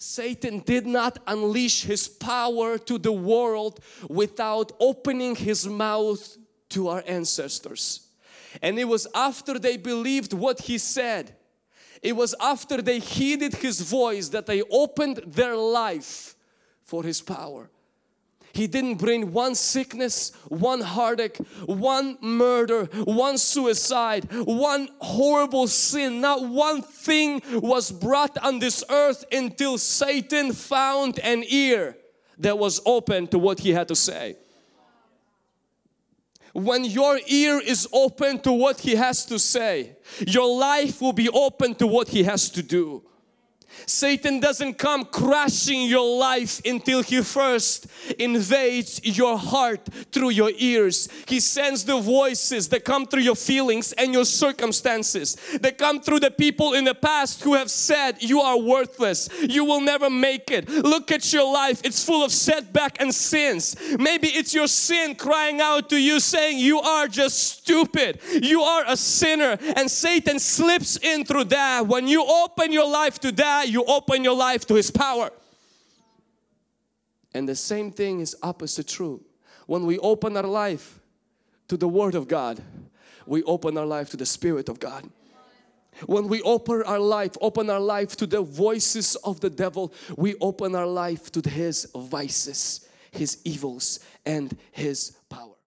Satan did not unleash his power to the world without opening his mouth to our ancestors. And it was after they believed what he said, it was after they heeded his voice that they opened their life for his power. He didn't bring one sickness, one heartache, one murder, one suicide, one horrible sin. Not one thing was brought on this earth until Satan found an ear that was open to what he had to say. When your ear is open to what he has to say, your life will be open to what he has to do. Satan doesn't come crashing your life until he first invades your heart through your ears. He sends the voices that come through your feelings and your circumstances, that come through the people in the past who have said you are worthless, you will never make it. Look at your life, it's full of setback and sins. Maybe it's your sin crying out to you saying you are just stupid, you are a sinner, and Satan slips in through that. When you open your life to that, you open your life to his power. And the same thing is opposite true. When we open our life to the Word of God, we open our life to the Spirit of God. When we open our life to the voices of the devil, we open our life to his vices, his evils, and his power.